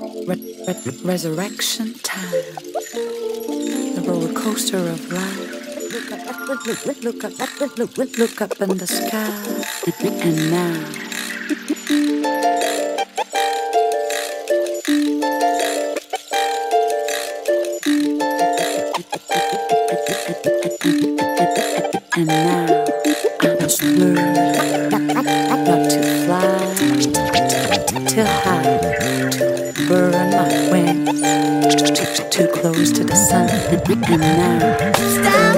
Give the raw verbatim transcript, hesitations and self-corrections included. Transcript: re- re- resurrection time, the roller coaster of life. Look up, look, look, look up, look, look, look, look up in the sky, and now. And now I'm blurred, got to fly, to hide, to burn my wings, too close to the sun. And now.